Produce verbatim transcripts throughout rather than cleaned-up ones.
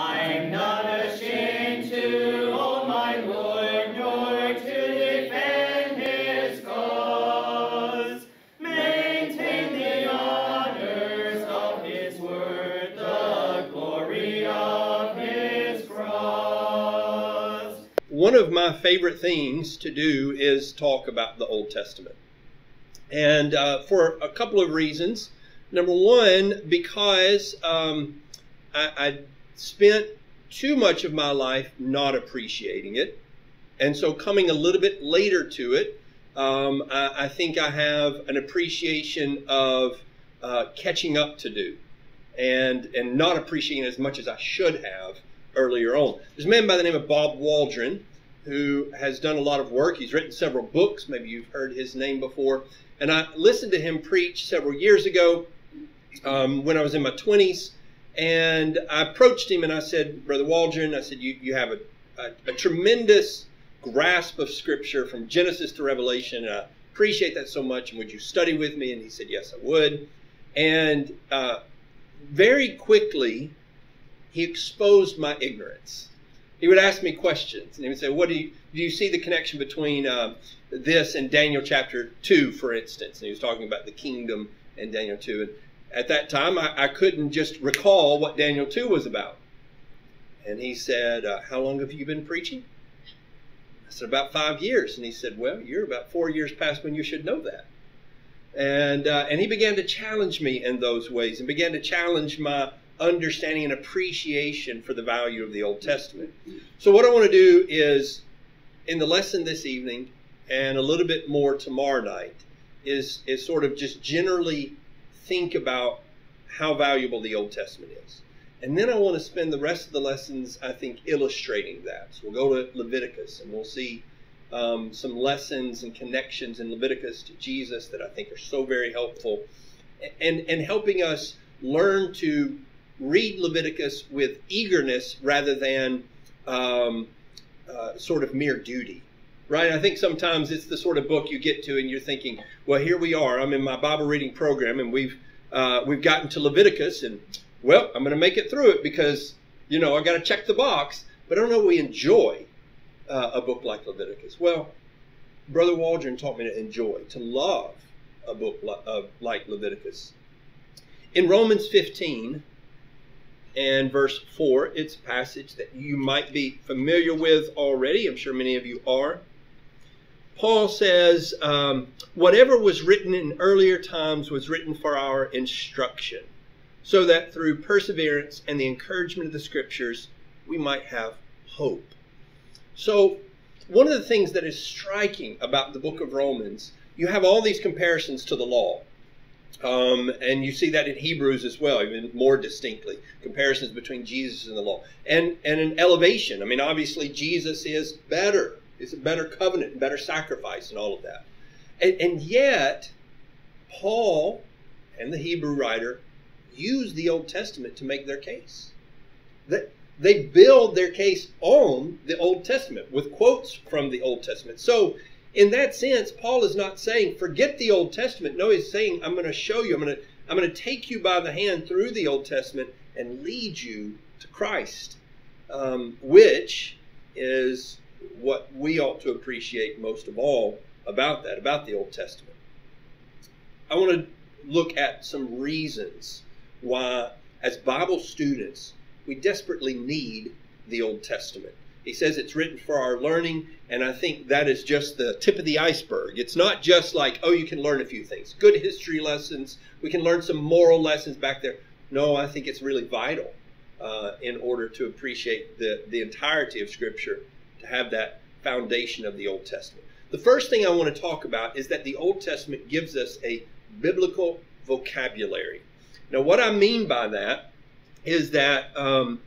I'm not ashamed to hold my Lord, nor to defend his cause. Maintain the honors of his word, the glory of his cross. One of my favorite things to do is talk about the Old Testament. And uh, for a couple of reasons. Number one, because um, I... I spent too much of my life not appreciating it. And so coming a little bit later to it, um, I, I think I have an appreciation of uh, catching up to do and, and not appreciating it as much as I should have earlier on. There's a man by the name of Bob Waldron who has done a lot of work. He's written several books. Maybe you've heard his name before. And I listened to him preach several years ago um, when I was in my twenties. And I approached him and I said, Brother Waldron, I said, you, you have a, a, a tremendous grasp of Scripture from Genesis to Revelation. And I appreciate that so much. And would you study with me? And he said, yes, I would. And uh, very quickly, he exposed my ignorance. He would ask me questions. And he would say, what do you, do you see the connection between uh, this and Daniel chapter two, for instance? And he was talking about the kingdom and Daniel two. And at that time, I, I couldn't just recall what Daniel two was about. And he said, uh, how long have you been preaching? I said, about five years. And he said, well, you're about four years past when you should know that. And, uh, and he began to challenge me in those ways and began to challenge my understanding and appreciation for the value of the Old Testament. So what I want to do is, in the lesson this evening and a little bit more tomorrow night, is, is sort of just generally think about how valuable the Old Testament is. And then I want to spend the rest of the lessons, I think, illustrating that. So we'll go to Leviticus and we'll see um, some lessons and connections in Leviticus to Jesus that I think are so very helpful and, and helping us learn to read Leviticus with eagerness rather than um, uh, sort of mere duty. Right? I think sometimes it's the sort of book you get to and you're thinking, well, here we are. I'm in my Bible reading program and we've uh, we've gotten to Leviticus and, well, I'm going to make it through it because, you know, I've got to check the box. But I don't know we enjoy uh, a book like Leviticus. Well, Brother Waldron taught me to enjoy, to love a book li uh, like Leviticus. In Romans fifteen and verse four, it's a passage that you might be familiar with already. I'm sure many of you are. Paul says, um, whatever was written in earlier times was written for our instruction, so that through perseverance and the encouragement of the Scriptures, we might have hope. So one of the things that is striking about the book of Romans, you have all these comparisons to the law. Um, and you see that in Hebrews as well, even more distinctly, comparisons between Jesus and the law. And, and an elevation. I mean, obviously, Jesus is better. It's a better covenant, and better sacrifice and all of that. And, and yet, Paul and the Hebrew writer use the Old Testament to make their case. They, they build their case on the Old Testament with quotes from the Old Testament. So, in that sense, Paul is not saying, forget the Old Testament. No, he's saying, I'm going to show you, I'm going to, I'm going to take you by the hand through the Old Testament and lead you to Christ, um, which is what we ought to appreciate most of all about that, about the Old Testament. I want to look at some reasons why, as Bible students, we desperately need the Old Testament. He says it's written for our learning, and I think that is just the tip of the iceberg. It's not just like, oh, you can learn a few things. Good history lessons. We can learn some moral lessons back there. No, I think it's really vital uh, in order to appreciate the, the entirety of Scripture, to have that foundation of the Old Testament. The first thing I want to talk about is that the Old Testament gives us a biblical vocabulary. Now, what I mean by that is that um,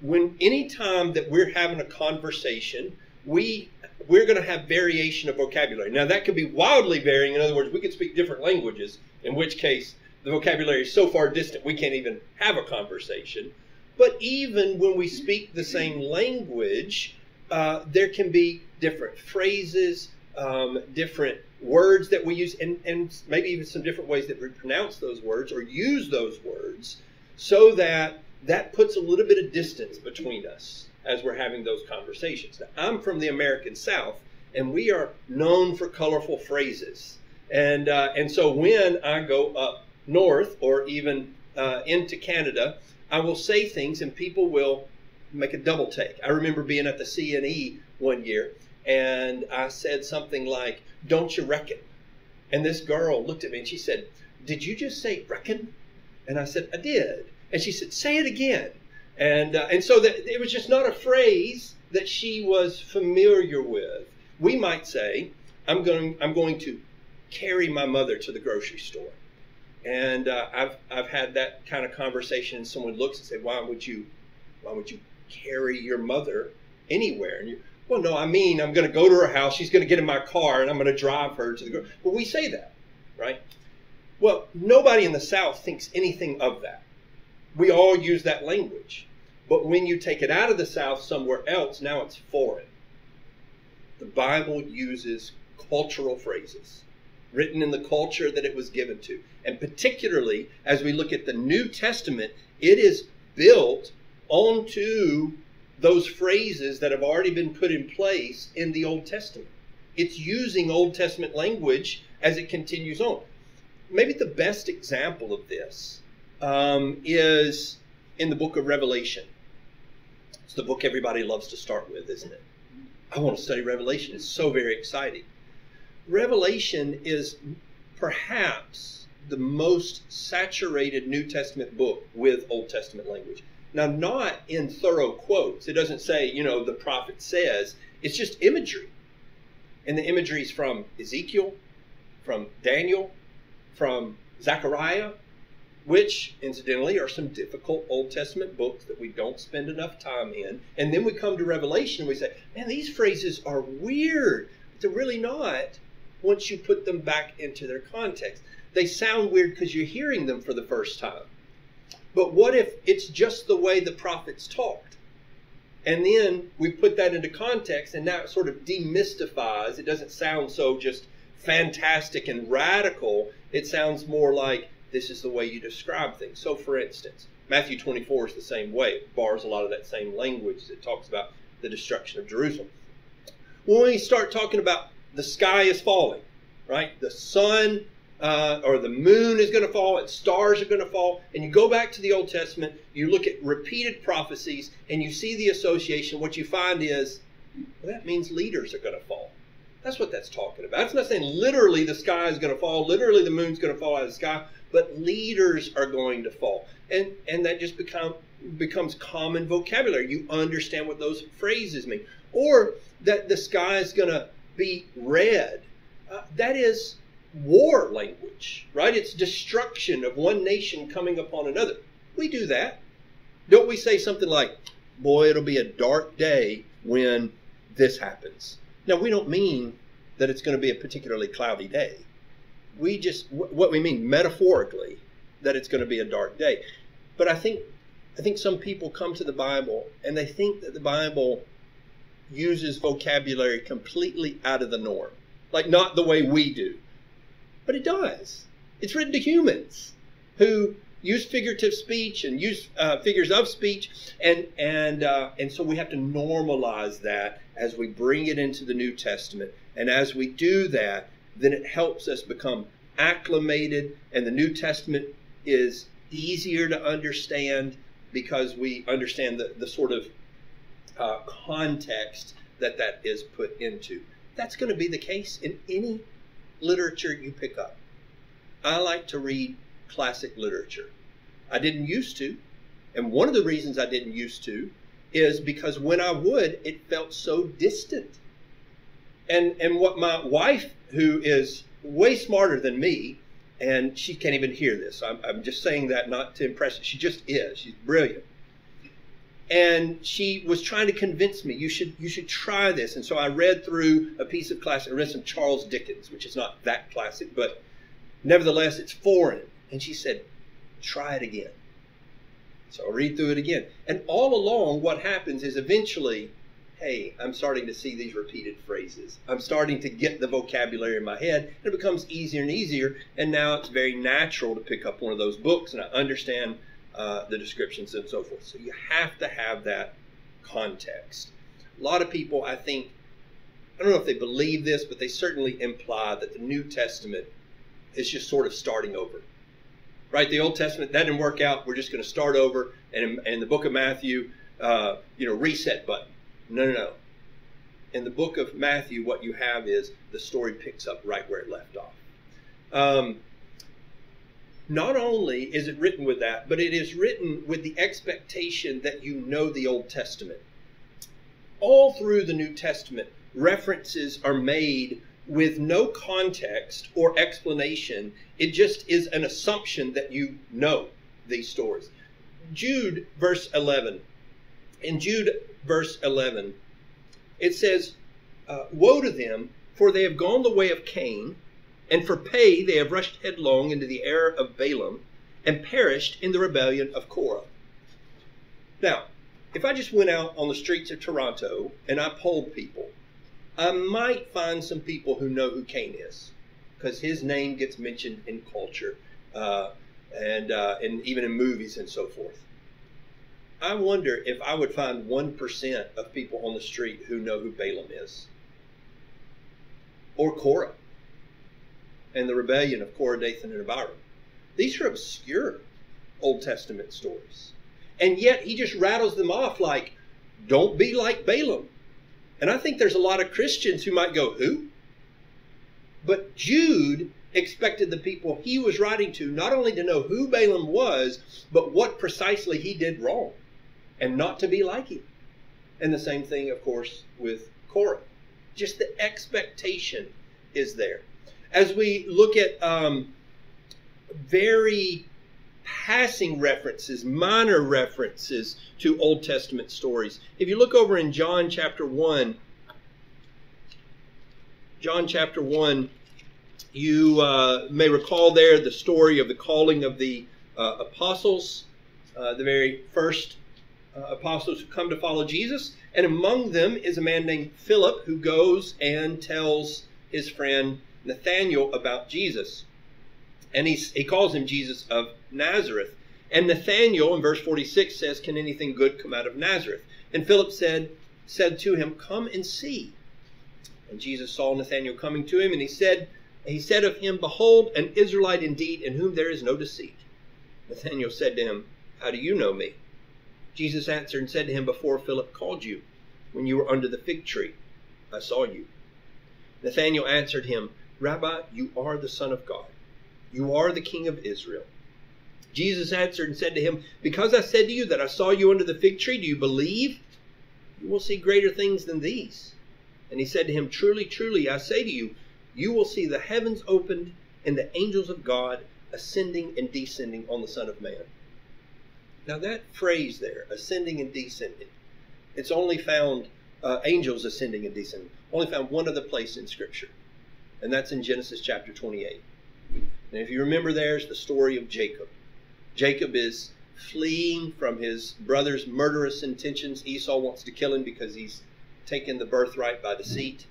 when any time that we're having a conversation, we we're going to have variation of vocabulary. Now, that could be wildly varying. In other words, we could speak different languages, in which case the vocabulary is so far distant we can't even have a conversation. But even when we speak the same language, Uh, there can be different phrases, um, different words that we use, and, and maybe even some different ways that we pronounce those words or use those words, so that that puts a little bit of distance between us as we're having those conversations. Now, I'm from the American South, and we are known for colorful phrases. And, uh, and so when I go up north or even uh, into Canada, I will say things and people will make a double take. I remember being at the C N E one year, and I said something like, "Don't you reckon?" And this girl looked at me and she said, "Did you just say reckon?" And I said, "I did." And she said, "Say it again." And, uh, and so that it was just not a phrase that she was familiar with. We might say, I'm going, I'm going to carry my mother to the grocery store. And uh, I've, I've had that kind of conversation, and someone looks and says, why would you, why would you carry your mother anywhere? And you, well, no, I mean, I'm going to go to her house. She's going to get in my car and I'm going to drive her to the grocery. But we say that, right? Well, nobody in the South thinks anything of that. We all use that language. But when you take it out of the South somewhere else, now it's foreign. The Bible uses cultural phrases written in the culture that it was given to. And particularly as we look at the New Testament, it is built onto those phrases that have already been put in place in the Old Testament. It's using Old Testament language as it continues on. Maybe the best example of this Um, is in the book of Revelation. It's the book everybody loves to start with, isn't it? I want to study Revelation. It's so very exciting. Revelation is perhaps the most saturated New Testament book with Old Testament language. Now, not in thorough quotes. It doesn't say, you know, the prophet says. It's just imagery. And the imagery is from Ezekiel, from Daniel, from Zechariah, which, incidentally, are some difficult Old Testament books that we don't spend enough time in. And then we come to Revelation and we say, man, these phrases are weird. But they're really not once you put them back into their context. They sound weird because you're hearing them for the first time. But what if it's just the way the prophets talked? And then we put that into context, and now it sort of demystifies. It doesn't sound so just fantastic and radical. It sounds more like, this is the way you describe things. So, for instance, Matthew twenty-four is the same way. It borrows a lot of that same language that talks about the destruction of Jerusalem. When we start talking about the sky is falling, right? The sun uh, or the moon is going to fall and stars are going to fall. And you go back to the Old Testament, you look at repeated prophecies and you see the association. What you find is, well, that means leaders are going to fall. That's what that's talking about. It's not saying literally the sky is going to fall, literally the moon's going to fall out of the sky, but leaders are going to fall. And, and that just become, becomes common vocabulary. You understand what those phrases mean. Or that the sky is going to be red. Uh, that is war language, right? It's destruction of one nation coming upon another. We do that. Don't we say something like, boy, it'll be a dark day when this happens? Now, we don't mean that it's going to be a particularly cloudy day. We just, what we mean metaphorically, that it's going to be a dark day. But I think, I think some people come to the Bible and they think that the Bible uses vocabulary completely out of the norm, like not the way we do. But it does. It's written to humans who use figurative speech and use uh, figures of speech. And, and, uh, and so we have to normalize that as we bring it into the New Testament. And as we do that, then it helps us become acclimated, and the New Testament is easier to understand because we understand the, the sort of uh, context that that is put into. That's going to be the case in any literature you pick up. I like to read classic literature. I didn't used to, and one of the reasons I didn't used to is because when I would, it felt so distant. And, and what my wife, who is way smarter than me, and she can't even hear this. I'm, I'm just saying that not to impress her. She just is. She's brilliant. And she was trying to convince me, you should, you should try this. And so I read through a piece of classic. I read some Charles Dickens, which is not that classic, but nevertheless, it's foreign. And she said, try it again. So I read through it again. And all along, what happens is eventually, hey, I'm starting to see these repeated phrases. I'm starting to get the vocabulary in my head, and it becomes easier and easier. And now it's very natural to pick up one of those books, and I understand uh, the descriptions and so forth. So you have to have that context. A lot of people, I think, I don't know if they believe this, but they certainly imply that the New Testament is just sort of starting over. Right? The Old Testament, that didn't work out. We're just going to start over. And in, in the book of Matthew, uh, you know, reset button. No, no, no. In the book of Matthew, what you have is the story picks up right where it left off. Um, not only is it written with that, but it is written with the expectation that you know the Old Testament. All through the New Testament, references are made with no context or explanation. It just is an assumption that you know these stories. Jude verse eleven. In Jude verse eleven, it says, uh, woe to them, for they have gone the way of Cain, and for pay they have rushed headlong into the error of Balaam, and perished in the rebellion of Korah. Now, if I just went out on the streets of Toronto and I polled people, I might find some people who know who Cain is, because his name gets mentioned in culture uh, and, uh, and even in movies and so forth. I wonder if I would find one percent of people on the street who know who Balaam is, or Korah, and the rebellion of Korah, Dathan, and Abiram. These are obscure Old Testament stories. And yet he just rattles them off like, don't be like Balaam. And I think there's a lot of Christians who might go, who? But Jude expected the people he was writing to not only to know who Balaam was, but what precisely he did wrong, and not to be like him. And the same thing, of course, with Korah. Just the expectation is there. As we look at um, very passing references, minor references to Old Testament stories. If you look over in John chapter one, John chapter one, you uh, may recall there the story of the calling of the uh, apostles, uh, the very first uh, apostles who come to follow Jesus. And among them is a man named Philip who goes and tells his friend Nathanael about Jesus. And he, he calls him Jesus of Nazareth. And Nathanael, in verse forty-six, says, can anything good come out of Nazareth? And Philip said, said to him, come and see. And Jesus saw Nathanael coming to him, and he said, he said of him, behold, an Israelite indeed, in whom there is no deceit. Nathanael said to him, how do you know me? Jesus answered and said to him, before Philip called you, when you were under the fig tree, I saw you. Nathanael answered him, Rabbi, you are the Son of God. You are the King of Israel. Jesus answered and said to him, because I said to you that I saw you under the fig tree, do you believe? You will see greater things than these. And he said to him, truly, truly, I say to you, you will see the heavens opened and the angels of God ascending and descending on the Son of Man. Now that phrase there, ascending and descending, it's only found, uh, angels ascending and descending, only found one other place in Scripture. And that's in Genesis chapter twenty-eight. And if you remember, there's the story of Jacob. Jacob is fleeing from his brother's murderous intentions. Esau wants to kill him because he's taken the birthright by deceit.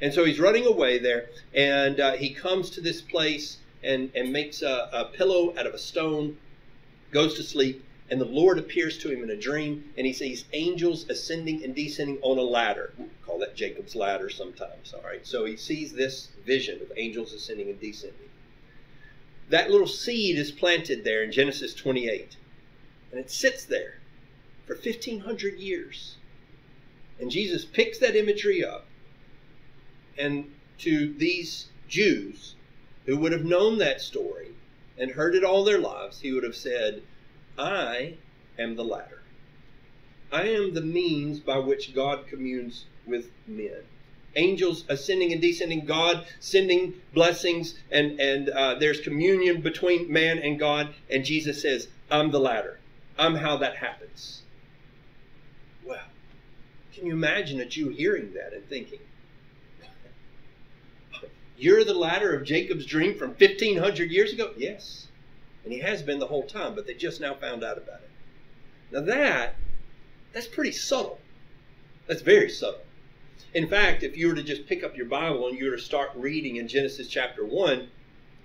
And so he's running away there, and uh, he comes to this place and, and makes a, a pillow out of a stone, goes to sleep, and the Lord appears to him in a dream, and he sees angels ascending and descending on a ladder. We call that Jacob's ladder sometimes, all right? So he sees this vision of angels ascending and descending. That little seed is planted there in Genesis twenty-eight. And it sits there for fifteen hundred years. And Jesus picks that imagery up. And to these Jews who would have known that story and heard it all their lives, he would have said, I am the ladder. I am the means by which God communes with men. Angels ascending and descending, God sending blessings, and, and uh, there's communion between man and God. And Jesus says, I'm the ladder. I'm how that happens. Well, can you imagine a Jew hearing that and thinking, you're the ladder of Jacob's dream from fifteen hundred years ago? Yes. And he has been the whole time, but they just now found out about it. Now that, that's pretty subtle. That's very subtle. In fact, if you were to just pick up your Bible and you were to start reading in Genesis chapter one,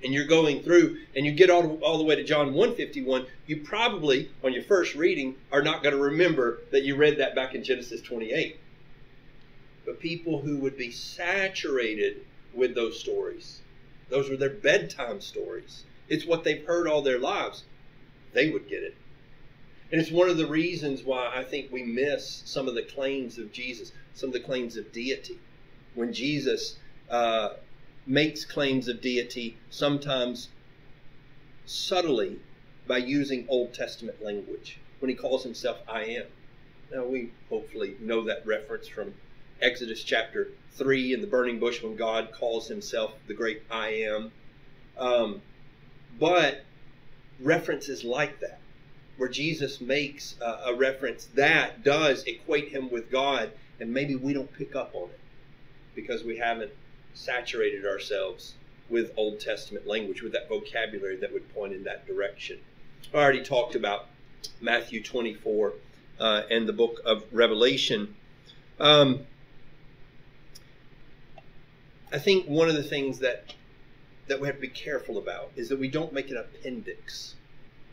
and you're going through and you get all, all the way to John one fifty-one, you probably, on your first reading, are not going to remember that you read that back in Genesis twenty-eight. But people who would be saturated with those stories, those were their bedtime stories. It's what they've heard all their lives. They would get it. And it's one of the reasons why I think we miss some of the claims of Jesus, some of the claims of deity. When Jesus uh, makes claims of deity, sometimes subtly by using Old Testament language, when he calls himself I am. Now, we hopefully know that reference from Exodus chapter three in the burning bush when God calls himself the great I am. Um, but references like that, where Jesus makes a, a reference that does equate him with God, and maybe we don't pick up on it because we haven't saturated ourselves with Old Testament language, with that vocabulary that would point in that direction. I already talked about Matthew twenty-four uh, and the book of Revelation. Um, I think one of the things that that we have to be careful about is that we don't make an appendix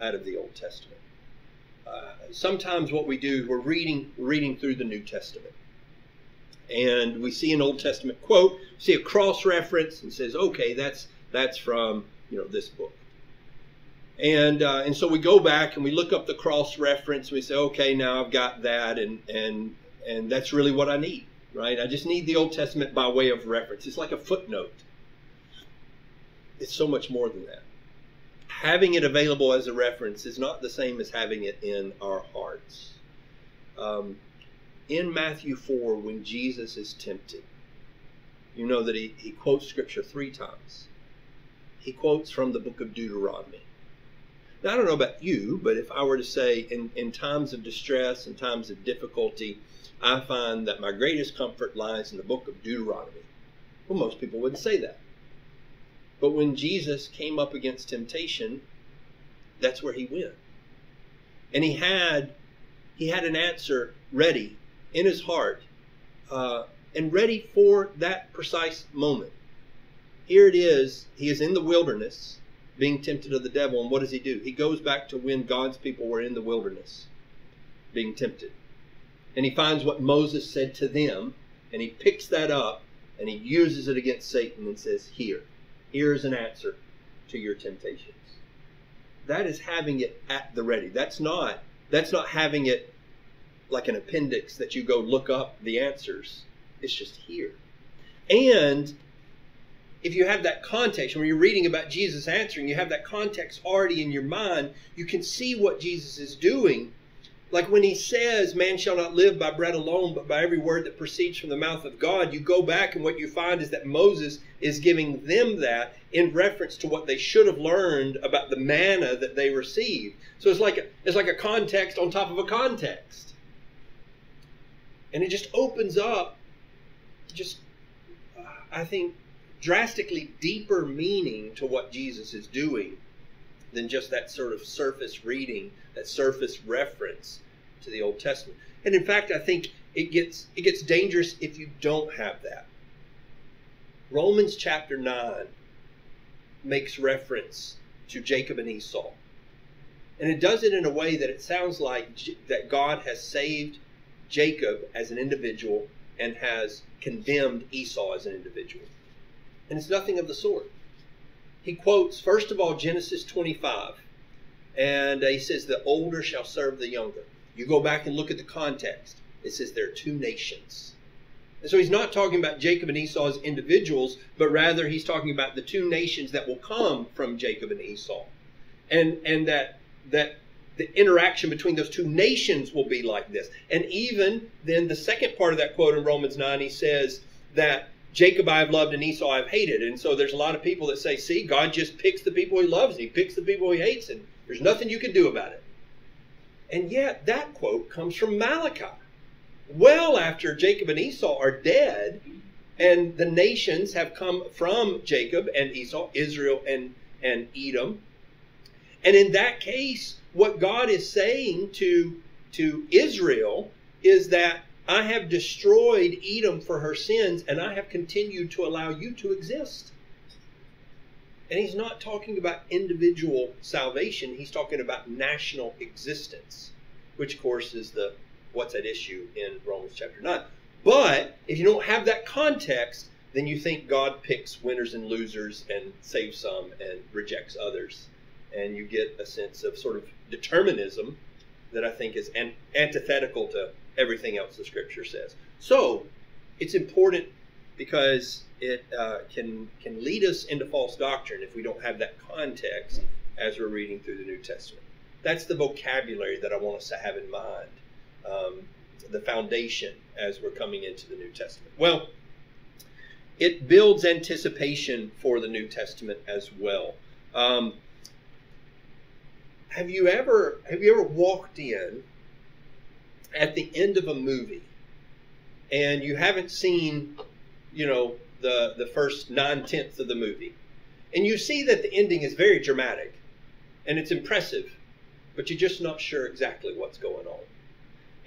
out of the Old Testament. Uh, sometimes what we do is we're reading, reading through the New Testament, and we see an Old Testament quote, see a cross-reference, and says, okay, that's that's from, you know, this book. And uh, and so we go back and we look up the cross-reference, and we say, okay, now I've got that, and and and that's really what I need. Right? I just need the Old Testament by way of reference. It's like a footnote. It's so much more than that. Having it available as a reference is not the same as having it in our hearts. Um, in Matthew four, when Jesus is tempted, you know that he, he quotes Scripture three times. He quotes from the book of Deuteronomy. Now, I don't know about you, but if I were to say in, in times of distress, in times of difficulty, I find that my greatest comfort lies in the book of Deuteronomy. Well, most people wouldn't say that. But when Jesus came up against temptation, that's where he went. And he had, he had an answer ready in his heart, uh, and ready for that precise moment. Here it is. He is in the wilderness being tempted of the devil. And what does he do? He goes back to when God's people were in the wilderness being tempted. And he finds what Moses said to them, and he picks that up, and he uses it against Satan and says, here, here's an answer to your temptations. That is having it at the ready. That's not, that's not having it like an appendix that you go look up the answers. It's just here. And if you have that context, when you're reading about Jesus answering, you have that context already in your mind, you can see what Jesus is doing. Like when he says, man shall not live by bread alone, but by every word that proceeds from the mouth of God, you go back and what you find is that Moses is giving them that in reference to what they should have learned about the manna that they received. So it's like a, it's like a context on top of a context. And it just opens up just, uh, I think, drastically deeper meaning to what Jesus is doing than just that sort of surface reading, that surface reference to the Old Testament. And in fact, I think it gets, it gets dangerous if you don't have that. Romans chapter nine makes reference to Jacob and Esau. And it does it in a way that it sounds like that God has saved Jacob as an individual and has condemned Esau as an individual. And it's nothing of the sort. He quotes, first of all, Genesis twenty-five, and he says, the older shall serve the younger. You go back and look at the context. It says there are two nations. And so he's not talking about Jacob and Esau as individuals, but rather he's talking about the two nations that will come from Jacob and Esau. And, and that, that the interaction between those two nations will be like this. And even then, the second part of that quote in Romans nine, he says that Jacob I have loved and Esau I have hated. And so there's a lot of people that say, see, God just picks the people he loves and he picks the people he hates and there's nothing you can do about it. And yet that quote comes from Malachi. Well after Jacob and Esau are dead and the nations have come from Jacob and Esau, Israel and, and Edom. And in that case, what God is saying to, to Israel is that I have destroyed Edom for her sins, and I have continued to allow you to exist. And he's not talking about individual salvation. He's talking about national existence, which, of course, is the what's at issue in Romans chapter nine. But if you don't have that context, then you think God picks winners and losers and saves some and rejects others. And you get a sense of sort of determinism that I think is an antithetical to everything else the Scripture says. So it's important because it uh, can, can lead us into false doctrine if we don't have that context as we're reading through the New Testament. That's the vocabulary that I want us to have in mind, um, the foundation as we're coming into the New Testament. Well, it builds anticipation for the New Testament as well. Um, have you ever, have you ever walked in at the end of a movie and you haven't seen, you know, the, the first nine-tenths of the movie, and you see that the ending is very dramatic and it's impressive, but you're just not sure exactly what's going on.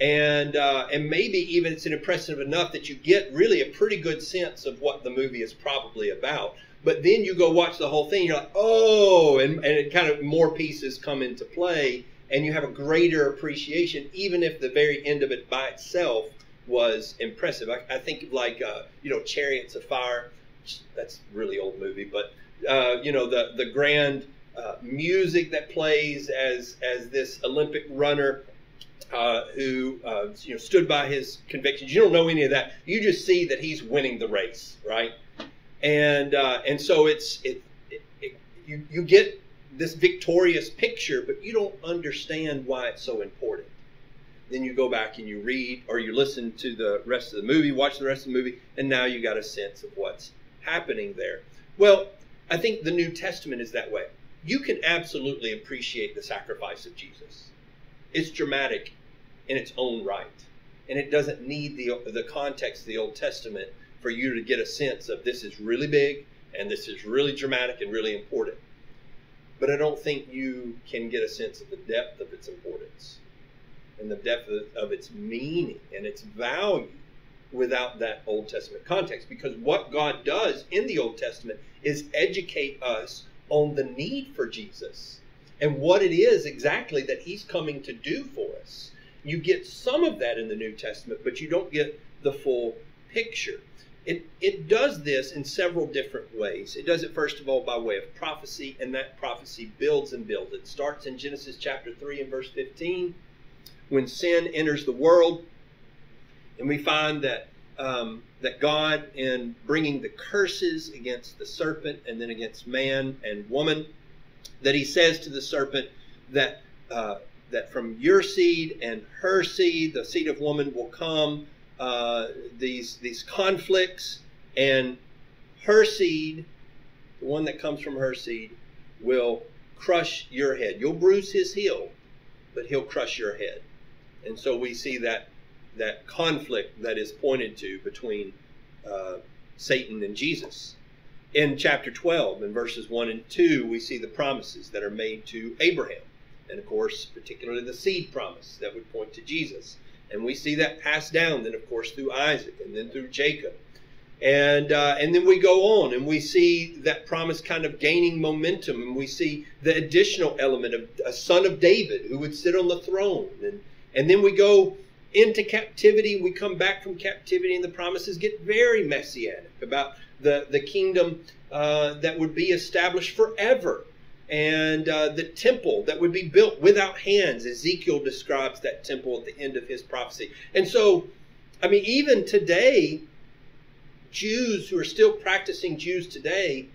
And, uh, and maybe even it's impressive enough that you get really a pretty good sense of what the movie is probably about. But then you go watch the whole thing, you're like, oh, and, and it kind of more pieces come into play, and you have a greater appreciation, even if the very end of it by itself was impressive. I, I think like, uh, you know, Chariots of Fire, that's a really old movie, but, uh, you know, the, the grand uh, music that plays as, as this Olympic runner uh, who, uh, you know, stood by his convictions. You don't know any of that. You just see that he's winning the race, right? And, uh, and so it's, it, it, it you, you get this victorious picture, but you don't understand why it's so important. Then you go back and you read or you listen to the rest of the movie, watch the rest of the movie, and now you got a sense of what's happening there. Well, I think the New Testament is that way. You can absolutely appreciate the sacrifice of Jesus. It's dramatic in its own right, and it doesn't need the, the context of the Old Testament for you to get a sense of this is really big and this is really dramatic and really important. But I don't think you can get a sense of the depth of its importance and the depth of its meaning and its value without that Old Testament context. Because what God does in the Old Testament is educate us on the need for Jesus and what it is exactly that he's coming to do for us. You get some of that in the New Testament, but you don't get the full picture. It, it does this in several different ways. It does it, first of all, by way of prophecy, and that prophecy builds and builds. It starts in Genesis chapter three and verse fifteen, when sin enters the world, and we find that, um, that God, in bringing the curses against the serpent and then against man and woman, that he says to the serpent that, uh, that from your seed and her seed, the seed of woman, will come Uh, these these conflicts, and her seed, the one that comes from her seed, will crush your head. You'll bruise his heel, but he'll crush your head. And so we see that that conflict that is pointed to between uh, Satan and Jesus. In chapter twelve, in verses one and two, we see the promises that are made to Abraham, and of course, particularly the seed promise that would point to Jesus. And we see that passed down then, of course, through Isaac and then through Jacob. And, uh, and then we go on and we see that promise kind of gaining momentum. And we see the additional element of a son of David who would sit on the throne. And, and then we go into captivity. We come back from captivity and the promises get very messianic about the, the kingdom uh, that would be established forever. And uh, the temple that would be built without hands. Ezekiel describes that temple at the end of his prophecy. And so, I mean, even today, Jews who are still practicing Jews today,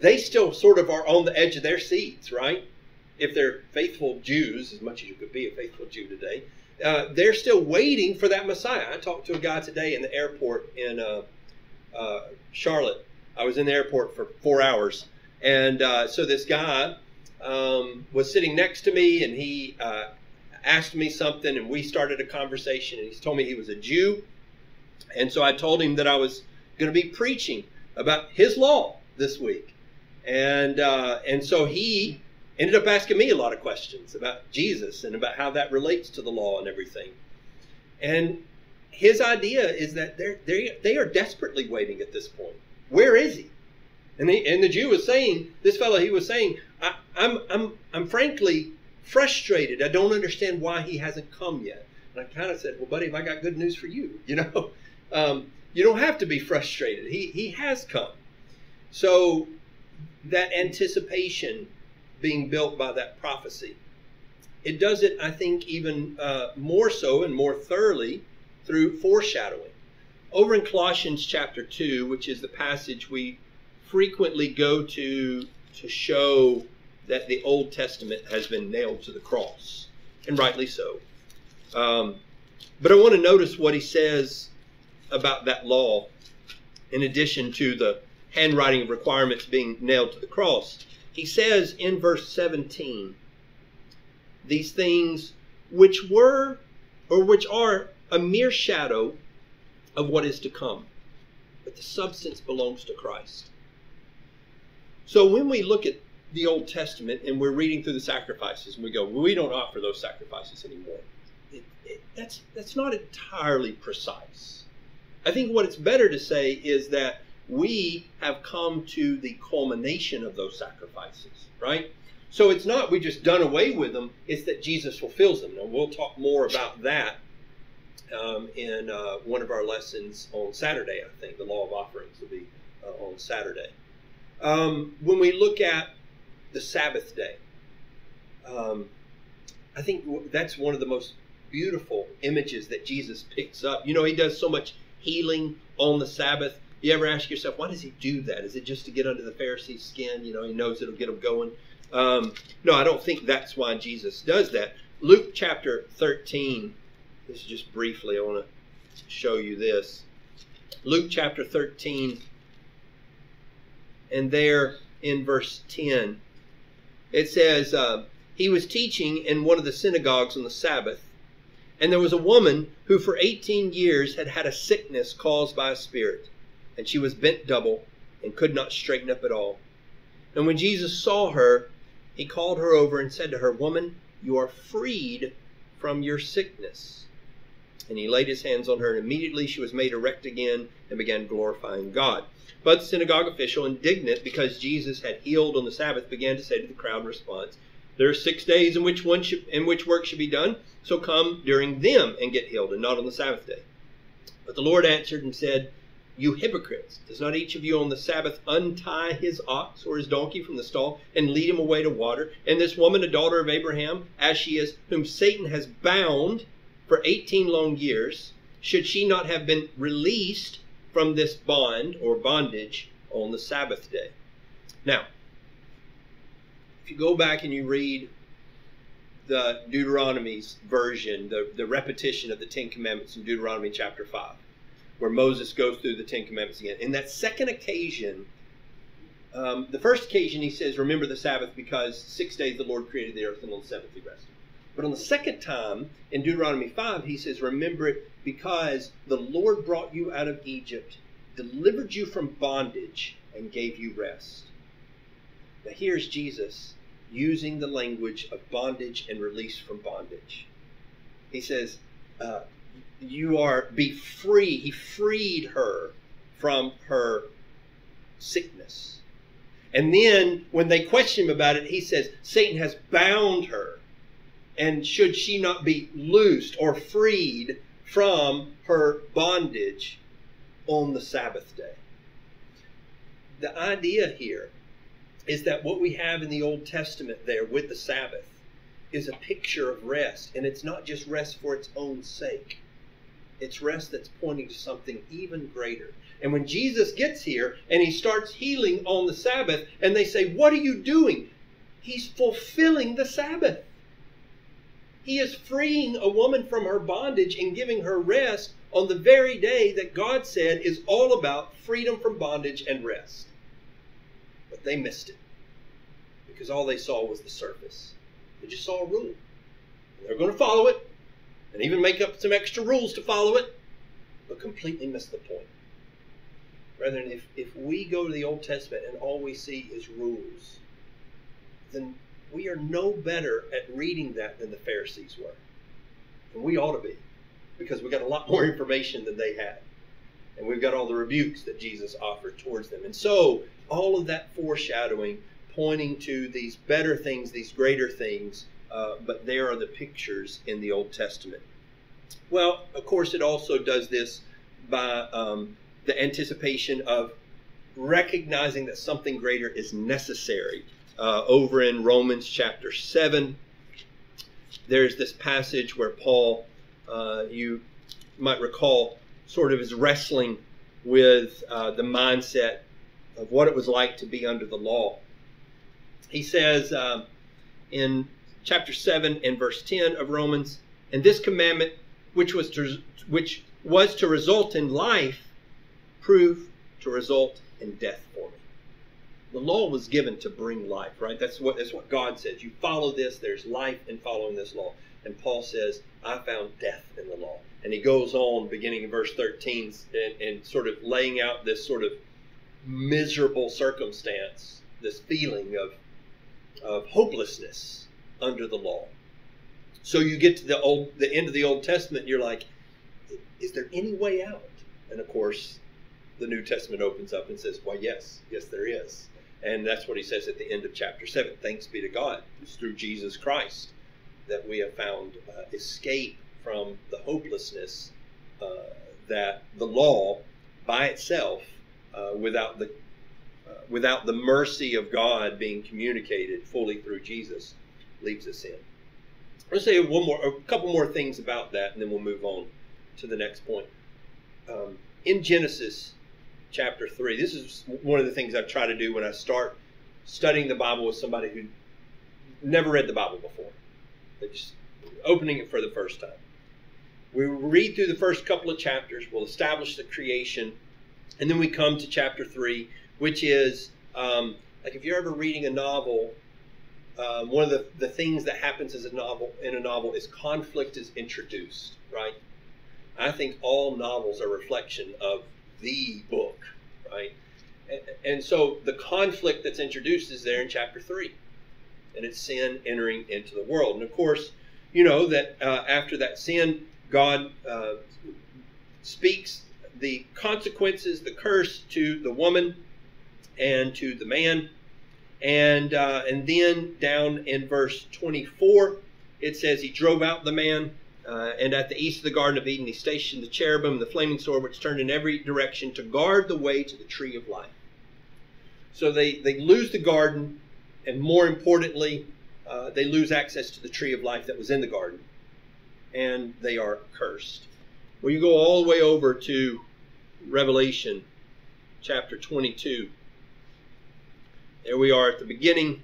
they still sort of are on the edge of their seats, right? If they're faithful Jews, as much as you could be a faithful Jew today, uh, they're still waiting for that Messiah. I talked to a guy today in the airport in uh, uh, Charlotte. I was in the airport for four hours. And uh, so this guy um, was sitting next to me, and he uh, asked me something, and we started a conversation, and he told me he was a Jew. And so I told him that I was going to be preaching about his law this week. And, uh, and so he ended up asking me a lot of questions about Jesus and about how that relates to the law and everything. And his idea is that they're, they're, they are desperately waiting at this point. Where is he? And the, and the Jew was saying, this fellow, he was saying, I, I'm, I'm, I'm frankly frustrated. I don't understand why he hasn't come yet. And I kind of said, well, buddy, I got good news for you. You know, um, you don't have to be frustrated. He, he has come. So that anticipation being built by that prophecy, it does it, I think, even uh, more so and more thoroughly through foreshadowing. Over in Colossians chapter two, which is the passage we frequently go to to show that the Old Testament has been nailed to the cross, and rightly so. Um, but I want to notice what he says about that law in addition to the handwriting of requirements being nailed to the cross. He says in verse seventeen, these things which were or which are a mere shadow of what is to come, but the substance belongs to Christ. So when we look at the Old Testament and we're reading through the sacrifices and we go, well, we don't offer those sacrifices anymore. It, it, that's, that's not entirely precise. I think what it's better to say is that we have come to the culmination of those sacrifices, right? So it's not we just done away with them, it's that Jesus fulfills them. And we'll talk more about that um, in uh, one of our lessons on Saturday, I think. The law of offerings will be uh, on Saturday. Um, when we look at the Sabbath day, um, I think that's one of the most beautiful images that Jesus picks up. You know, he does so much healing on the Sabbath. You ever ask yourself, why does he do that? Is it just to get under the Pharisees' skin? You know, he knows it'll get him going. Um, no, I don't think that's why Jesus does that. Luke chapter thirteen, this is just briefly, I want to show you this. Luke chapter thirteen, and there in verse ten, it says, uh, he was teaching in one of the synagogues on the Sabbath, and there was a woman who for eighteen years had had a sickness caused by a spirit, and she was bent double and could not straighten up at all. And when Jesus saw her, he called her over and said to her, "Woman, you are freed from your sickness." And he laid his hands on her, and immediately she was made erect again and began glorifying God. But the synagogue official, indignant because Jesus had healed on the Sabbath, began to say to the crowd in response, "There are six days in which one should, in which work should be done, so come during them and get healed, and not on the Sabbath day." But the Lord answered and said, "You hypocrites, does not each of you on the Sabbath untie his ox or his donkey from the stall and lead him away to water? And this woman, a daughter of Abraham, as she is, whom Satan has bound for eighteen long years, should she not have been released from this bond or bondage on the Sabbath day?" Now, if you go back and you read the Deuteronomy's version, the, the repetition of the Ten Commandments in Deuteronomy chapter five, where Moses goes through the Ten Commandments again. In that second occasion, um, the first occasion he says, remember the Sabbath because six days the Lord created the earth and on the seventh he rested. But on the second time, in Deuteronomy five, he says, remember it because the Lord brought you out of Egypt, delivered you from bondage, and gave you rest. Now here's Jesus using the language of bondage and release from bondage. He says, uh, you are be free. He freed her from her sickness. And then when they question him about it, he says, Satan has bound her. And should she not be loosed or freed from her bondage on the Sabbath day? The idea here is that what we have in the Old Testament there with the Sabbath is a picture of rest. And it's not just rest for its own sake. It's rest that's pointing to something even greater. And when Jesus gets here and he starts healing on the Sabbath and they say, what are you doing? He's fulfilling the Sabbath. He is freeing a woman from her bondage and giving her rest on the very day that God said is all about freedom from bondage and rest. But they missed it because all they saw was the surface. They just saw a rule. They're going to follow it, and even make up some extra rules to follow it, but completely miss the point. Brethren, if, if we go to the Old Testament and all we see is rules, then we are no better at reading that than the Pharisees were. And we ought to be, because we got a lot more information than they had. And we've got all the rebukes that Jesus offered towards them. And so all of that foreshadowing pointing to these better things, these greater things, uh, but there are the pictures in the Old Testament. Well, of course, it also does this by um, the anticipation of recognizing that something greater is necessary. Uh, over in Romans chapter seven, there's this passage where Paul, uh, you might recall, sort of is wrestling with uh, the mindset of what it was like to be under the law. He says uh, in chapter seven and verse ten of Romans, "And this commandment, which was to, which was to result in life, proved to result in death for me." The law was given to bring life, right? That's what, that's what God says. You follow this, there's life in following this law. And Paul says, I found death in the law. And he goes on, beginning in verse thirteen, and, and sort of laying out this sort of miserable circumstance, this feeling of, of hopelessness under the law. So you get to the, old, the end of the Old Testament, and you're like, is there any way out? And of course, the New Testament opens up and says, well, yes, yes, there is. And that's what he says at the end of chapter seven. Thanks be to God. It's through Jesus Christ that we have found uh, escape from the hopelessness uh, that the law by itself, uh, without the uh, without the mercy of God being communicated fully through Jesus, leaves us in. Let's say one more, a couple more things about that, and then we'll move on to the next point. Um, in Genesis chapter three, this is one of the things I try to do when I start studying the Bible with somebody who never read the Bible before. They're just opening it for the first time. We read through the first couple of chapters, we'll establish the creation, and then we come to chapter three, which is, um, like if you're ever reading a novel, um, one of the, the things that happens as a novel, in a novel is conflict is introduced, right? I think all novels are a reflection of the book, right? And, and so the conflict that's introduced is there in chapter three, and it's sin entering into the world. And of course, you know that uh, after that sin, God uh, speaks the consequences, the curse to the woman and to the man. And, uh, and then down in verse twenty-four, it says he drove out the man. Uh, and at the east of the Garden of Eden, he stationed the cherubim and the flaming sword, which turned in every direction to guard the way to the tree of life. So they, they lose the garden, and more importantly, uh, they lose access to the tree of life that was in the garden, and they are cursed. Well, you go all the way over to Revelation chapter twenty-two. There we are at the beginning,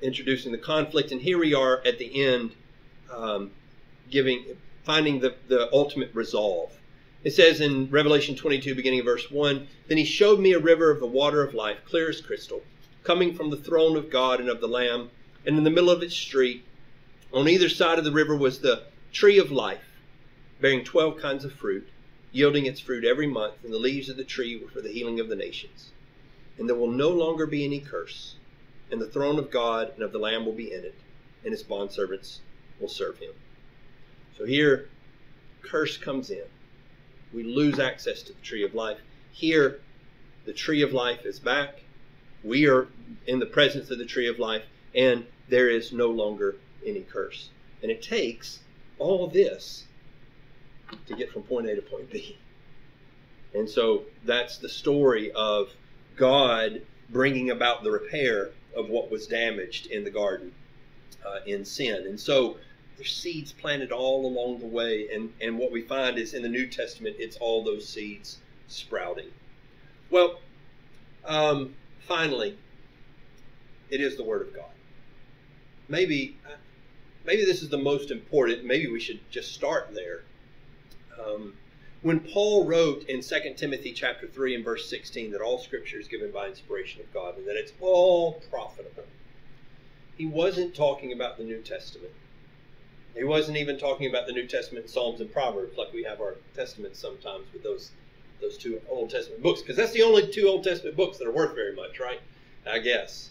introducing the conflict, and here we are at the end, um, Giving, finding the, the ultimate resolve. It says in Revelation twenty-two, beginning of verse one, "Then he showed me a river of the water of life, clear as crystal, coming from the throne of God and of the Lamb, and in the middle of its street, on either side of the river was the tree of life, bearing twelve kinds of fruit, yielding its fruit every month, and the leaves of the tree were for the healing of the nations. And there will no longer be any curse, and the throne of God and of the Lamb will be in it, and his bondservants will serve him." So here, curse comes in. We lose access to the tree of life. Here, the tree of life is back. We are in the presence of the tree of life, and there is no longer any curse. And it takes all this to get from point A to point B. And so that's the story of God bringing about the repair of what was damaged in the garden uh, in sin. And so there's seeds planted all along the way, and, and what we find is in the New Testament, it's all those seeds sprouting. Well, um, finally, it is the Word of God. Maybe, maybe this is the most important. Maybe we should just start there. Um, when Paul wrote in Second Timothy chapter three and verse sixteen that all Scripture is given by inspiration of God and that it's all profitable, he wasn't talking about the New Testament. He wasn't even talking about the New Testament, Psalms and Proverbs, like we have our testaments sometimes with those those two Old Testament books, because that's the only two Old Testament books that are worth very much, right? I guess.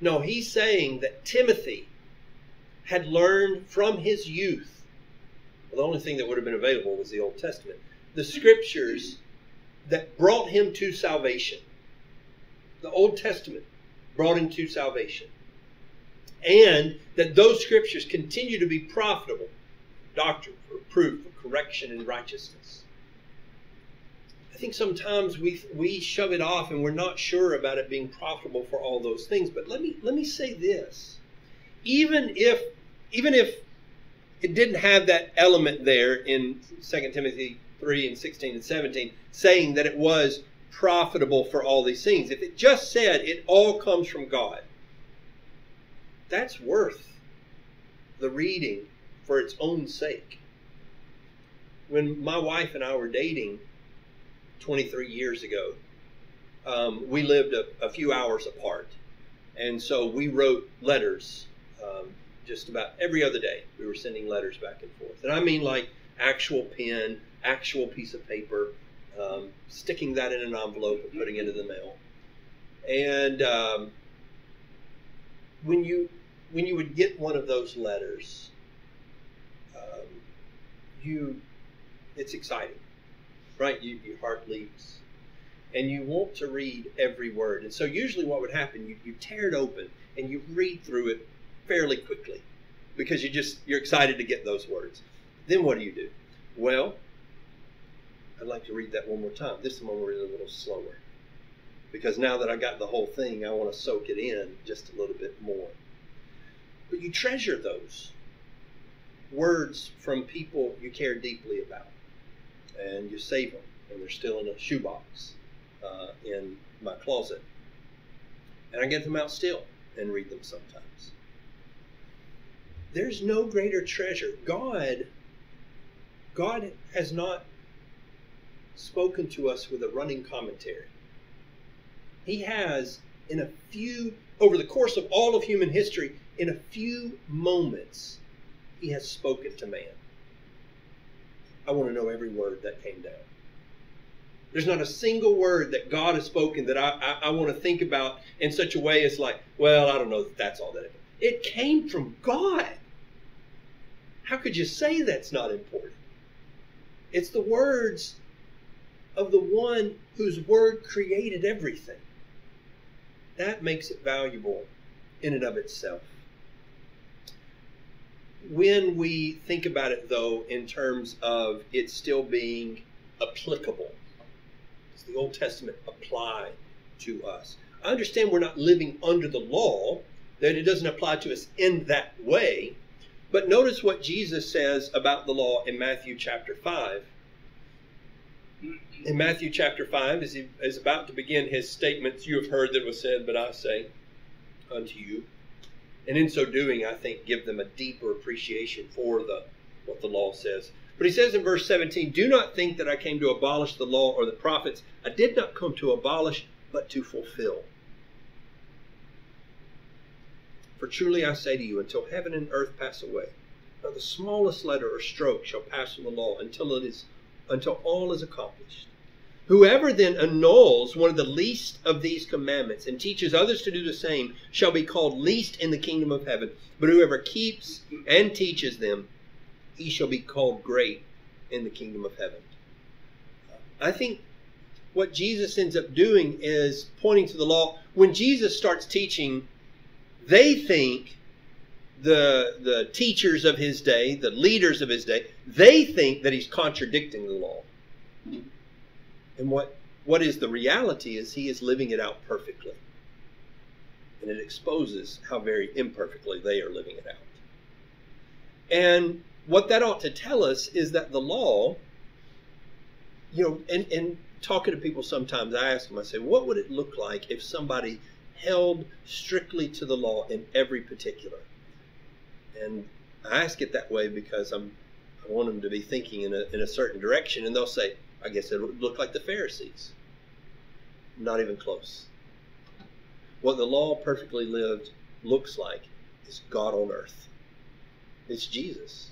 No, he's saying that Timothy had learned from his youth, well, the only thing that would have been available was the Old Testament, the Scriptures that brought him to salvation. the Old Testament brought into salvation, and that those scriptures continue to be profitable doctrine for reproof, for correction, and righteousness. I think sometimes we we shove it off and we're not sure about it being profitable for all those things. But let me let me say this: even if even if it didn't have that element there in Second Timothy three and sixteen and seventeen, saying that it was profitable for all these things, if it just said it all comes from God, that's worth the reading for its own sake. When my wife and I were dating twenty-three years ago, um, we lived a, a few hours apart, and so we wrote letters um, just about every other day. We were sending letters back and forth, and I mean like actual pen, actual piece of paper, um, sticking that in an envelope and putting it into the mail. And um, when you when you would get one of those letters, um, you it's exciting, right? You, your heart leaps, and you want to read every word. And so usually what would happen, you, you tear it open and you read through it fairly quickly because you just you're excited to get those words. Then what do you do? Well, I'd like to read that one more time. This time I'm going to read it a little slower, because now that I got the whole thing, I want to soak it in just a little bit more. But you treasure those words from people you care deeply about, and you save them, and they're still in a shoebox uh, in my closet. And I get them out still and read them sometimes. There's no greater treasure. God, God has not spoken to us with a running commentary. He has, in a few, over the course of all of human history, in a few moments, he has spoken to man. I want to know every word that came down. There's not a single word that God has spoken that I, I, I want to think about in such a way as like, well, I don't know that that's all that it is. It came from God. How could you say that's not important? It's the words of the one whose word created everything. That makes it valuable in and of itself. When we think about it, though, in terms of it still being applicable, does the Old Testament apply to us? I understand we're not living under the law, that it doesn't apply to us in that way. But notice what Jesus says about the law in Matthew chapter five. In Matthew chapter five, as he is about to begin his statements, you have heard that it was said, but I say unto you. And in so doing, I think, give them a deeper appreciation for the what the law says. But he says in verse seventeen, do not think that I came to abolish the law or the prophets. I did not come to abolish, but to fulfill. For truly I say to you, until heaven and earth pass away, not the smallest letter or stroke shall pass from the law until it is, until all is accomplished. Whoever then annuls one of the least of these commandments and teaches others to do the same shall be called least in the kingdom of heaven. But whoever keeps and teaches them, he shall be called great in the kingdom of heaven. I think what Jesus ends up doing is pointing to the law. When Jesus starts teaching, they think, the, the teachers of his day, the leaders of his day, they think that he's contradicting the law. And what, what is the reality is he is living it out perfectly. And it exposes how very imperfectly they are living it out. And what that ought to tell us is that the law, you know, and, and talking to people sometimes, I ask them, I say, what would it look like if somebody held strictly to the law in every particular? And I ask it that way because I'm, I want them to be thinking in a, in a certain direction, and they'll say, I guess it would look like the Pharisees. Not even close. What the law perfectly lived looks like is God on earth. It's Jesus.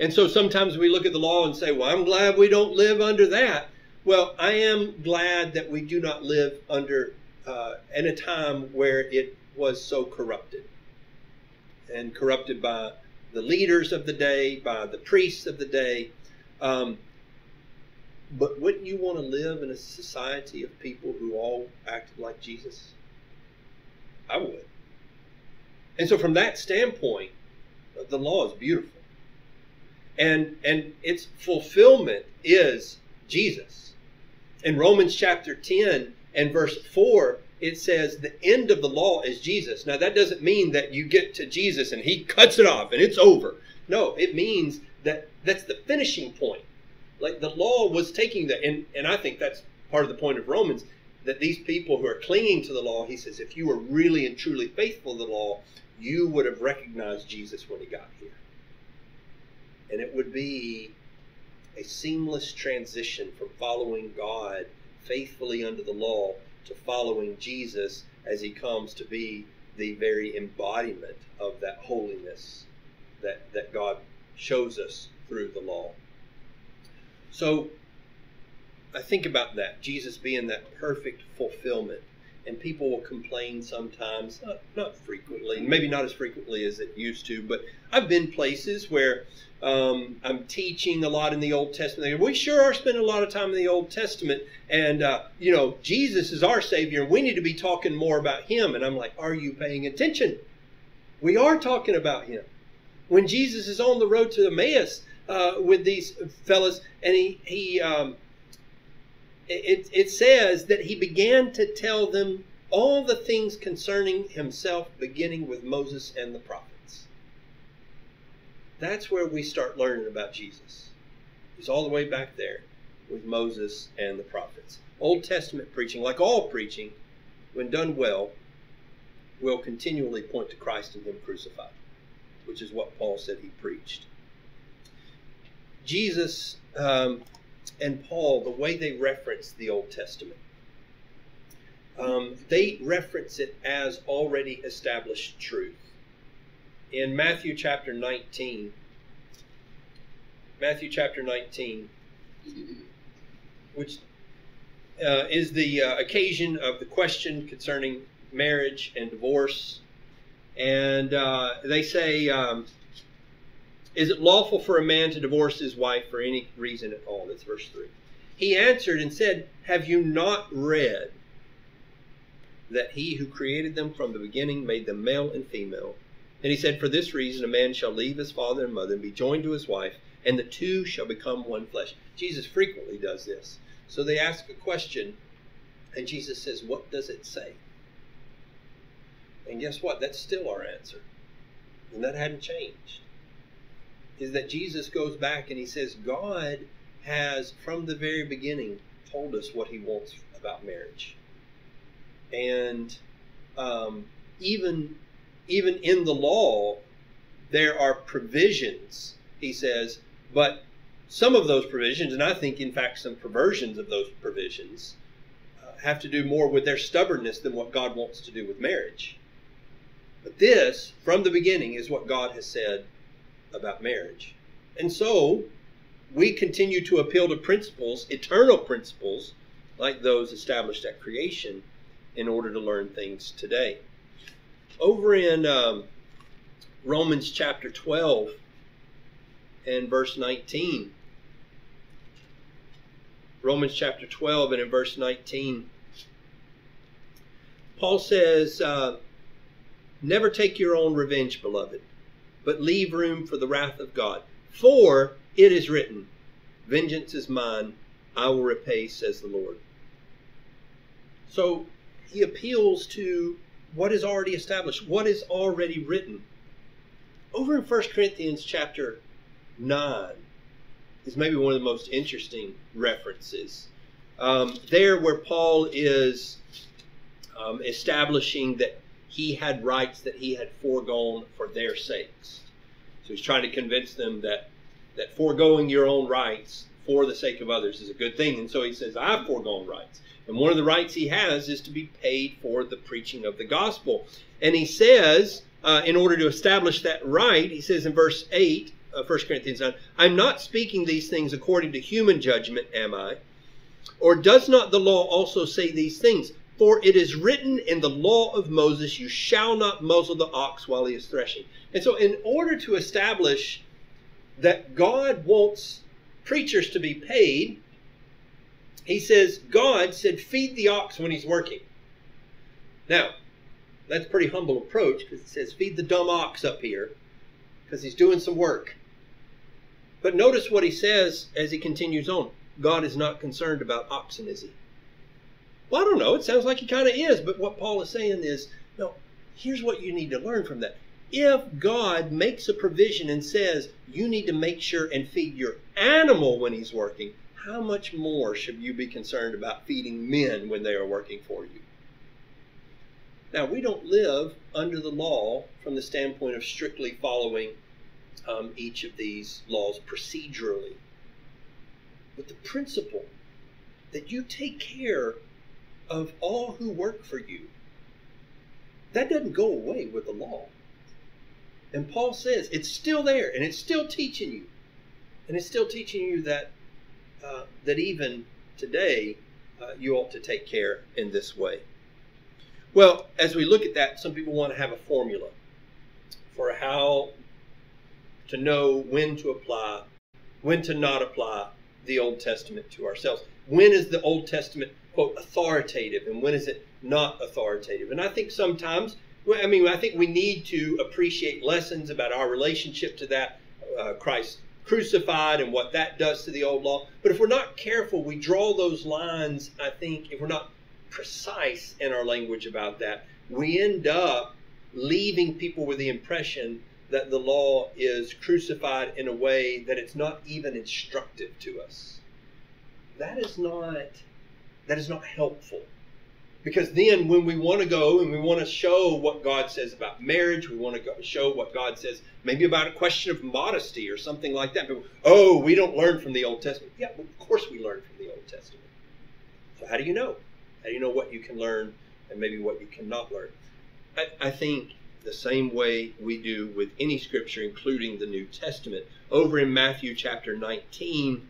And so sometimes we look at the law and say, well, I'm glad we don't live under that. Well, I am glad that we do not live under Uh, in a time where it was so corrupted, and corrupted by the leaders of the day, by the priests of the day. Um, But wouldn't you want to live in a society of people who all acted like Jesus? I would. And so from that standpoint, the law is beautiful. And, and its fulfillment is Jesus. In Romans chapter ten and verse four, it says the end of the law is Jesus. Now, that doesn't mean that you get to Jesus and he cuts it off and it's over. No, it means that that's the finishing point. Like the law was taking that, and, and I think that's part of the point of Romans, that these people who are clinging to the law, he says, if you were really and truly faithful to the law, you would have recognized Jesus when he got here. And it would be a seamless transition from following God faithfully under the law to following Jesus as he comes to be the very embodiment of that holiness that, that God shows us through the law. So I think about that, Jesus being that perfect fulfillment. And people will complain sometimes, not, not frequently, maybe not as frequently as it used to, but I've been places where um, I'm teaching a lot in the Old Testament. They go, we sure are spending a lot of time in the Old Testament, and uh, you know, Jesus is our Savior, and we need to be talking more about him. And I'm like, are you paying attention? We are talking about him. When Jesus is on the road to Emmaus uh, with these fellas, and he... he um, It, it says that he began to tell them all the things concerning himself, beginning with Moses and the prophets. That's where we start learning about Jesus. He's all the way back there with Moses and the prophets. Old Testament preaching, like all preaching, when done well, will continually point to Christ and him crucified, which is what Paul said he preached. Jesus... Um, and Paul, the way they reference the Old Testament, um, they reference it as already established truth. In Matthew chapter nineteen, Matthew chapter nineteen, which uh, is the uh, occasion of the question concerning marriage and divorce, and uh, they say, um, is it lawful for a man to divorce his wife for any reason at all? That's verse three. He answered and said, have you not read that he who created them from the beginning made them male and female? And he said, for this reason, a man shall leave his father and mother and be joined to his wife, and the two shall become one flesh. Jesus frequently does this. So they ask a question, and Jesus says, what does it say? And guess what? That's still our answer. And that hadn't changed. Is that Jesus goes back and he says, God has from the very beginning told us what he wants about marriage. And um, even, even in the law, there are provisions, he says, but some of those provisions, and I think in fact some perversions of those provisions, uh, have to do more with their stubbornness than what God wants to do with marriage. But this, from the beginning, is what God has said about marriage. And so we continue to appeal to principles, eternal principles, like those established at creation in order to learn things today. Over in um, Romans chapter twelve and verse nineteen, Romans chapter twelve and in verse nineteen, Paul says, uh, never take your own revenge, beloved, but leave room for the wrath of God. For it is written, vengeance is mine, I will repay, says the Lord. So he appeals to what is already established, what is already written. Over in First Corinthians chapter nine is maybe one of the most interesting references. Um, there where Paul is um, establishing that he had rights that he had foregone for their sakes. So he's trying to convince them that, that foregoing your own rights for the sake of others is a good thing. And so he says, I've foregone rights. And one of the rights he has is to be paid for the preaching of the gospel. And he says, uh, in order to establish that right, he says in verse eight, uh, First Corinthians nine, I'm not speaking these things according to human judgment, am I? Or does not the law also say these things? For it is written in the law of Moses, you shall not muzzle the ox while he is threshing. And so in order to establish that God wants preachers to be paid, he says, God said, feed the ox when he's working. Now, that's a pretty humble approach, because it says, feed the dumb ox up here, because he's doing some work. But notice what he says as he continues on. God is not concerned about oxen, is he? Well, I don't know. It sounds like he kind of is. But what Paul is saying is, no, here's what you need to learn from that. If God makes a provision and says, you need to make sure and feed your animal when he's working, how much more should you be concerned about feeding men when they are working for you? Now, we don't live under the law from the standpoint of strictly following um, each of these laws procedurally. But the principle that you take care of all who work for you, that doesn't go away with the law. And Paul says it's still there, and it's still teaching you. And it's still teaching you that, uh, that even today uh, you ought to take care in this way. Well, as we look at that, some people want to have a formula for how to know when to apply, when to not apply the Old Testament to ourselves. When is the Old Testament, quote, authoritative, and when is it not authoritative? And I think sometimes, I mean, I think we need to appreciate lessons about our relationship to that, uh, Christ crucified and what that does to the old law. But if we're not careful, we draw those lines, I think, if we're not precise in our language about that, we end up leaving people with the impression that the law is crucified in a way that it's not even instructive to us. That is not, that is not helpful. Because then when we want to go and we want to show what God says about marriage, we want to go show what God says maybe about a question of modesty or something like that. But, oh, we don't learn from the Old Testament. Yeah, well, of course we learn from the Old Testament. So how do you know? How do you know what you can learn and maybe what you cannot learn? I, I think the same way we do with any scripture, including the New Testament. Over in Matthew chapter nineteen,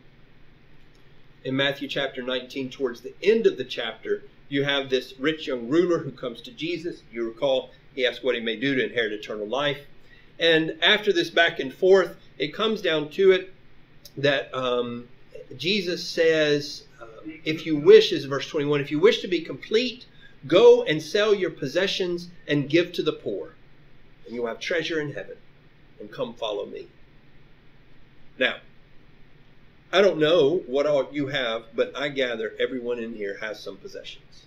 in Matthew chapter nineteen, towards the end of the chapter, you have this rich young ruler who comes to Jesus. You recall, he asks what he may do to inherit eternal life. And after this back and forth, it comes down to it that um, Jesus says, uh, if you wish, is verse twenty-one, if you wish to be complete, go and sell your possessions and give to the poor, and you'll have treasure in heaven, and come follow me. Now, I don't know what all you have, but I gather everyone in here has some possessions.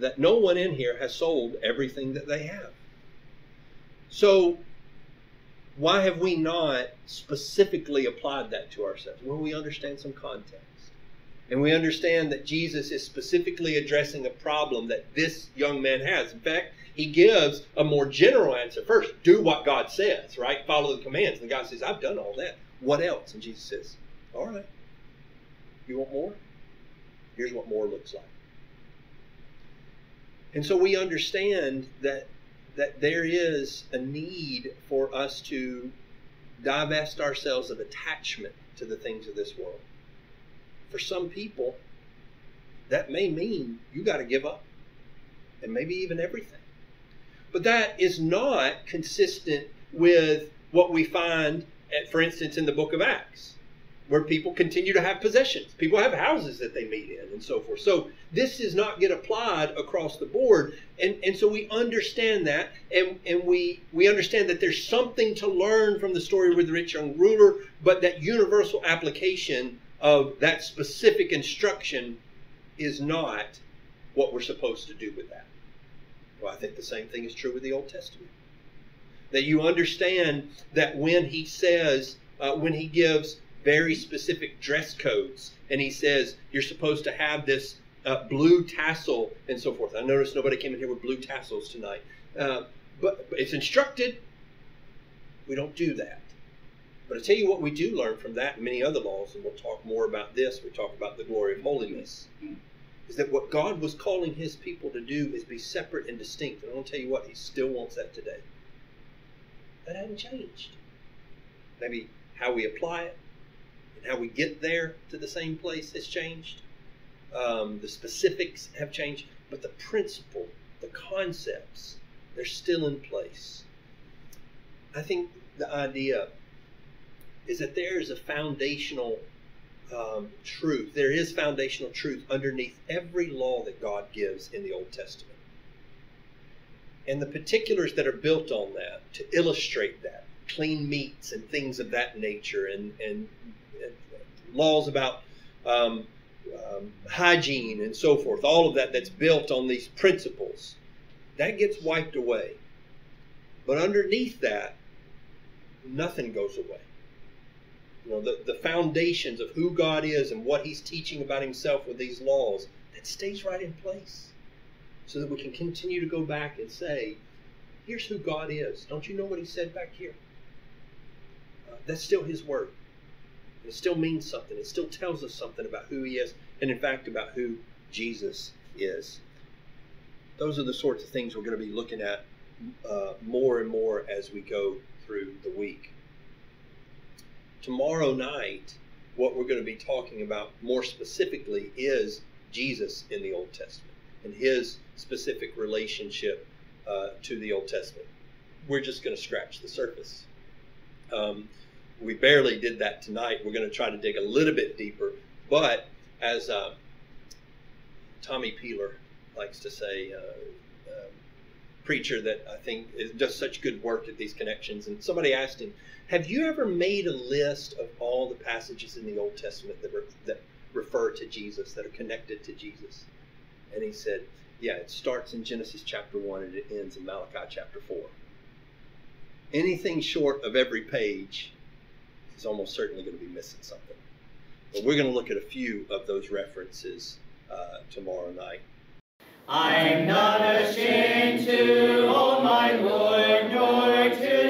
That no one in here has sold everything that they have. So why have we not specifically applied that to ourselves? Well, we understand some context. And we understand that Jesus is specifically addressing a problem that this young man has. In fact, he gives a more general answer first. Do what God says, right? Follow the commands. And the guy says, I've done all that. What else? And Jesus says, all right, you want more? Here's what more looks like. And so we understand that, that there is a need for us to divest ourselves of attachment to the things of this world. For some people, that may mean you got to give up, and maybe even everything. But that is not consistent with what we find, at, for instance, in the book of Acts, where people continue to have possessions. People have houses that they meet in and so forth. So this does not get applied across the board. And, and so we understand that, and, and we, we understand that there's something to learn from the story with the rich young ruler, but that universal application of that specific instruction is not what we're supposed to do with that. Well, I think the same thing is true with the Old Testament. That you understand that when he says, uh, when he gives very specific dress codes, and he says you're supposed to have this uh, blue tassel and so forth. I noticed nobody came in here with blue tassels tonight. Uh, but it's instructed. We don't do that. But I tell you what we do learn from that and many other laws, and we'll talk more about this, we talk about the glory of holiness, is that what God was calling his people to do is be separate and distinct. And I'll tell you what, he still wants that today. That hasn't changed. Maybe how we apply it and how we get there to the same place has changed. Um, the specifics have changed, but the principle, the concepts, they're still in place. I think the idea is that there is a foundational um, truth. There is foundational truth underneath every law that God gives in the Old Testament. And the particulars that are built on that to illustrate that, clean meats and things of that nature, and, and, and laws about um, um, hygiene and so forth, all of that that's built on these principles, that gets wiped away. But underneath that, nothing goes away. You know, the, the foundations of who God is and what he's teaching about himself with these laws, that stays right in place. So that we can continue to go back and say, here's who God is. Don't you know what he said back here? Uh, that's still his word. It still means something. It still tells us something about who he is, and in fact about who Jesus is. Those are the sorts of things we're going to be looking at uh, more and more as we go through the week. Tomorrow night, what we're going to be talking about more specifically is Jesus in the Old Testament, and his specific relationship uh, to the Old Testament. We're just going to scratch the surface. Um, we barely did that tonight. We're going to try to dig a little bit deeper. But as uh, Tommy Peeler likes to say, uh, uh, preacher that I think is, does such good work at these connections, and somebody asked him, have you ever made a list of all the passages in the Old Testament that, re that refer to Jesus, that are connected to Jesus? And he said, yeah, it starts in Genesis chapter one and it ends in Malachi chapter four. Anything short of every page is almost certainly going to be missing something. But we're going to look at a few of those references uh, tomorrow night. I'm not ashamed to hold my Lord, nor to